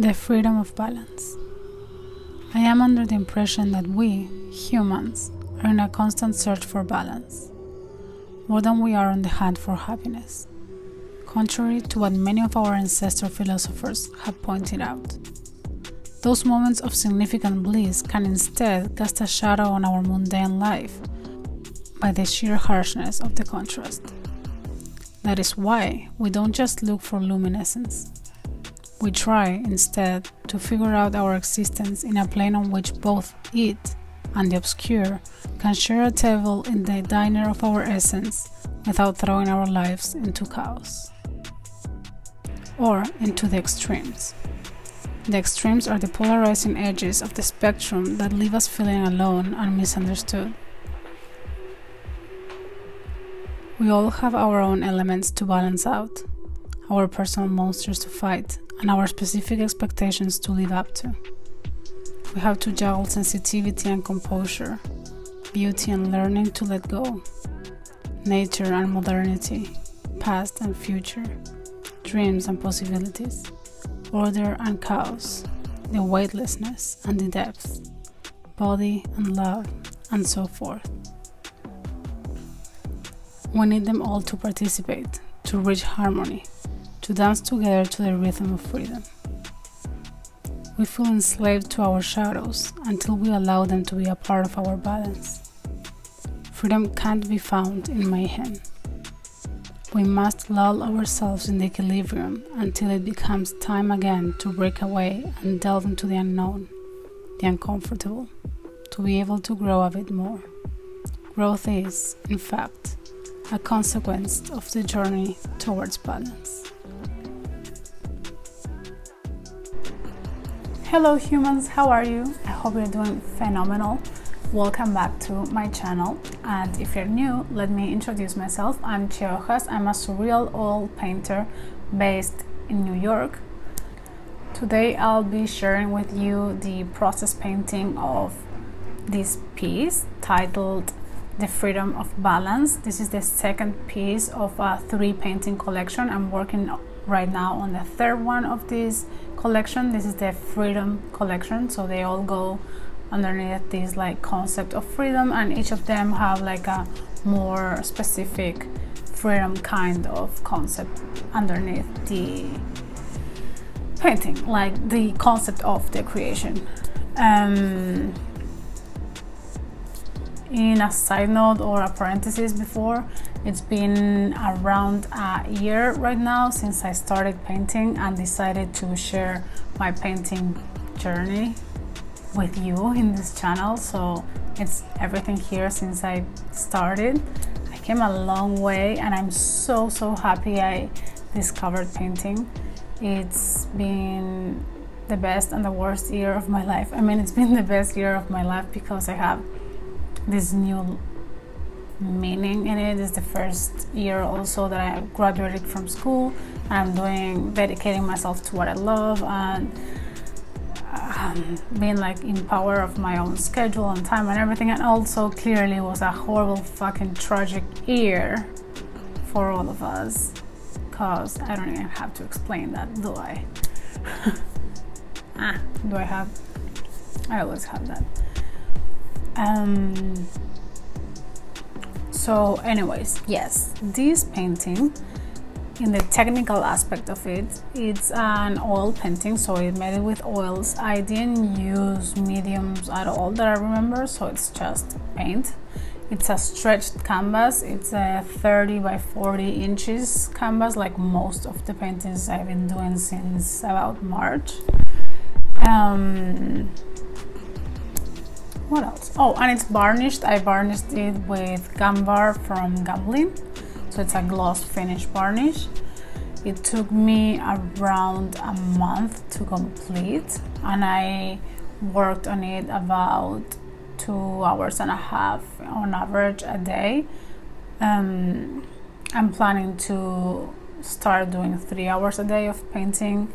The freedom of balance. I am under the impression that we, humans, are in a constant search for balance, more than we are on the hunt for happiness, contrary to what many of our ancestor philosophers have pointed out. Those moments of significant bliss can instead cast a shadow on our mundane life by the sheer harshness of the contrast. That is why we don't just look for luminescence. We try, instead, to figure out our existence in a plane on which both it and the obscure can share a table in the diner of our essence without throwing our lives into chaos. Or into the extremes. The extremes are the polarizing edges of the spectrum that leave us feeling alone and misunderstood. We all have our own elements to balance out, our personal monsters to fight, and our specific expectations to live up to. We have to juggle sensitivity and composure, beauty and learning to let go, nature and modernity, past and future, dreams and possibilities, order and chaos, the weightlessness and the depth, body and love, and so forth. We need them all to participate, to reach harmony, to dance together to the rhythm of freedom. We feel enslaved to our shadows until we allow them to be a part of our balance. Freedom can't be found in mayhem. We must lull ourselves in the equilibrium until it becomes time again to break away and delve into the unknown, the uncomfortable, to be able to grow a bit more. Growth is, in fact, a consequence of the journey towards balance. Hello humans, how are you? I hope you're doing phenomenal. Welcome back to my channel, and if you're new, let me introduce myself. I'm Che Hojas. I'm a surreal oil painter based in New York. Today I'll be sharing with you the process painting of this piece titled The Freedom of Balance. This is the second piece of a three painting collection. I'm working right now on the third one of this collection. This is the Freedom collection, so they all go underneath this like concept of freedom, and each of them have like a more specific freedom kind of concept underneath the painting, like the concept of the creation. In a side note or a parenthesis before, it's been around a year right now since I started painting and decided to share my painting journey with you in this channel, so it's everything here since I started. I came a long way and I'm so happy I discovered painting. It's been the best and the worst year of my life. I mean, it's been the best year of my life because I have this new meaning in it. It's the first year also that I graduated from school. I'm dedicating myself to what I love and being like in power of my own schedule and time and everything. And also clearly it was a horrible fucking tragic year for all of us, cause I don't even have to explain that, do I? I always have that. So anyways, yes, this painting, in the technical aspect of it, it's an oil painting, so it made it with oils. I didn't use mediums at all that I remember, so it's just paint. It's a stretched canvas. It's a 30 by 40 inches canvas, like most of the paintings I've been doing since about March. What else? Oh, and it's varnished. I varnished it with Gamvar from Gamblin. So it's a gloss finish varnish. It took me around a month to complete, and I worked on it about 2.5 hours on average a day. I'm planning to start doing 3 hours a day of painting,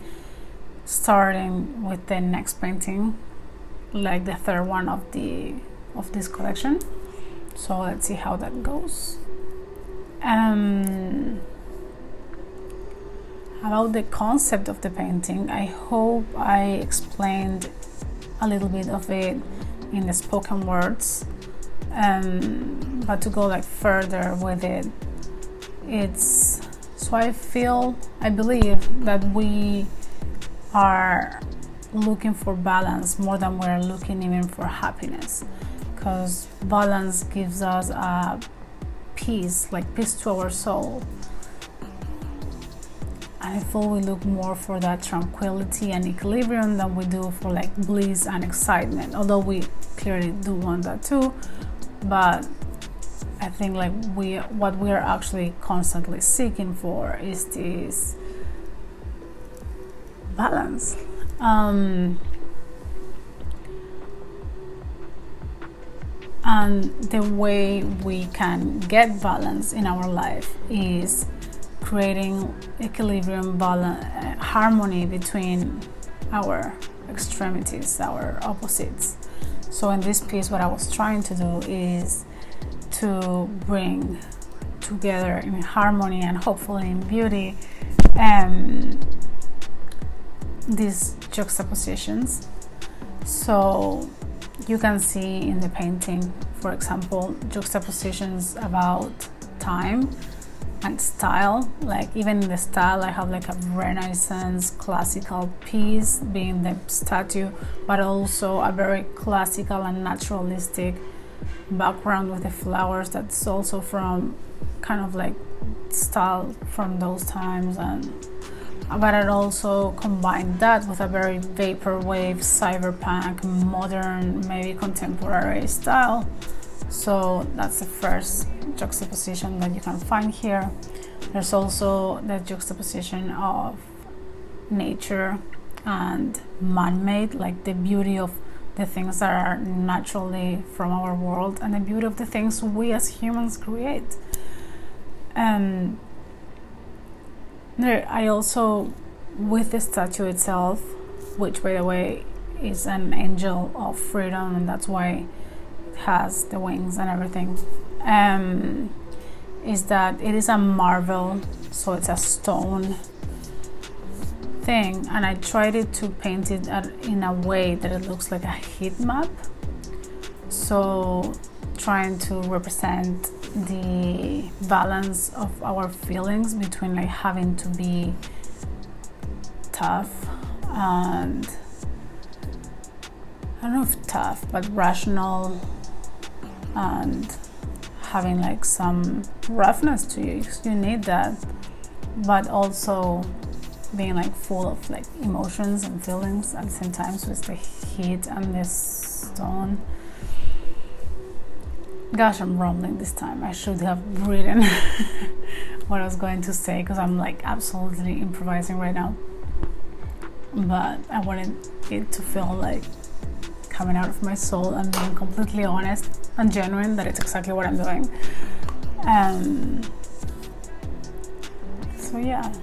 starting with the next painting, like the third one of this collection. So let's see how that goes. About the concept of the painting, I hope I explained a little bit of it in the spoken words, but to go like further with it, it's so I believe that we are looking for balance more than we're looking even for happiness, because balance gives us a peace, like peace to our soul. I feel we look more for that tranquility and equilibrium than we do for like bliss and excitement, although we clearly do want that too. But I think like what we are actually constantly seeking for is this balance. And the way we can get balance in our life is creating equilibrium, balance, harmony between our extremities, our opposites. So in this piece, what I was trying to do is to bring together in harmony and hopefully in beauty these juxtapositions. So you can see in the painting, for example, juxtapositions about time and style. Like even in the style, I have like a Renaissance classical piece being the statue, but also a very classical and naturalistic background with the flowers. That's also from kind of like style from those times, but I also combined that with a very vaporwave, cyberpunk, modern, maybe contemporary style. So that's the first juxtaposition that you can find here. There's also the juxtaposition of nature and man-made, like the beauty of the things that are naturally from our world and the beauty of the things we as humans create. And there, I also, with the statue itself, which by the way is an angel of freedom, and that's why it has the wings and everything, is that it is a marble, so it's a stone thing, and I tried to paint it in a way that it looks like a heat map, so trying to represent the balance of our feelings between like having to be tough and, I don't know if tough, but rational, and having like some roughness to you, because you need that, but also being like full of like emotions and feelings at the same time. So it's the heat and this stone. Gosh, I'm rambling this time. I should have written what I was going to say, because I'm like absolutely improvising right now, but I wanted it to feel like coming out of my soul and being completely honest and genuine that it's exactly what I'm doing. So yeah.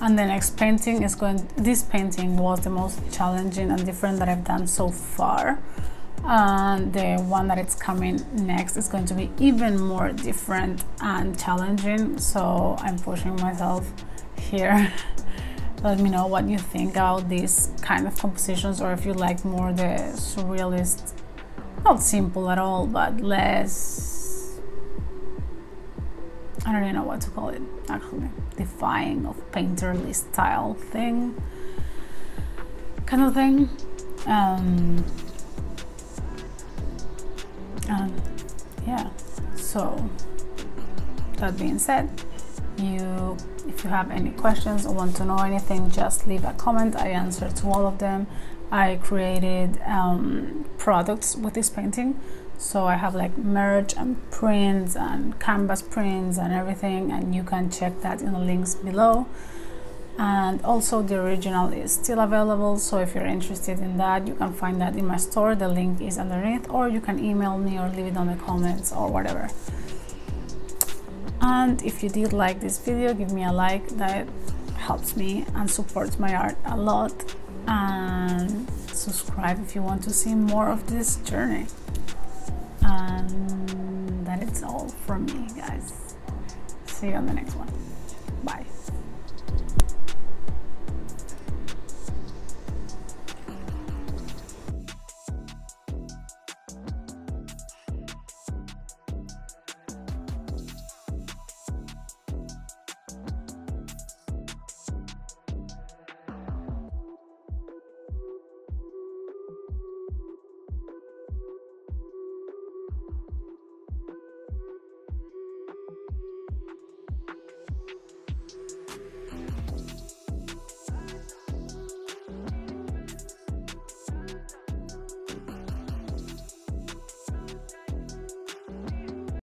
And the next painting is this painting was the most challenging and different that I've done so far. And the one that is coming next is going to be even more different and challenging. So I'm pushing myself here. Let me know what you think about these kind of compositions, or if you like more the surrealist, not simple at all, but less, I don't even know what to call it actually, defying of painterly style thing, kind of thing. And yeah, so that being said, if you have any questions or want to know anything, just leave a comment. I answer to all of them. I created products with this painting, so I have like merch and prints and canvas prints and everything, and you can check that in the links below. And also the original is still available, so if you're interested in that, you can find that in my store. The link is underneath, or you can email me or leave it on the comments or whatever. And if you did like this video, give me a like. That helps me and supports my art a lot. And subscribe if you want to see more of this journey. And that is that's all from me, guys. See you on the next one. Bye.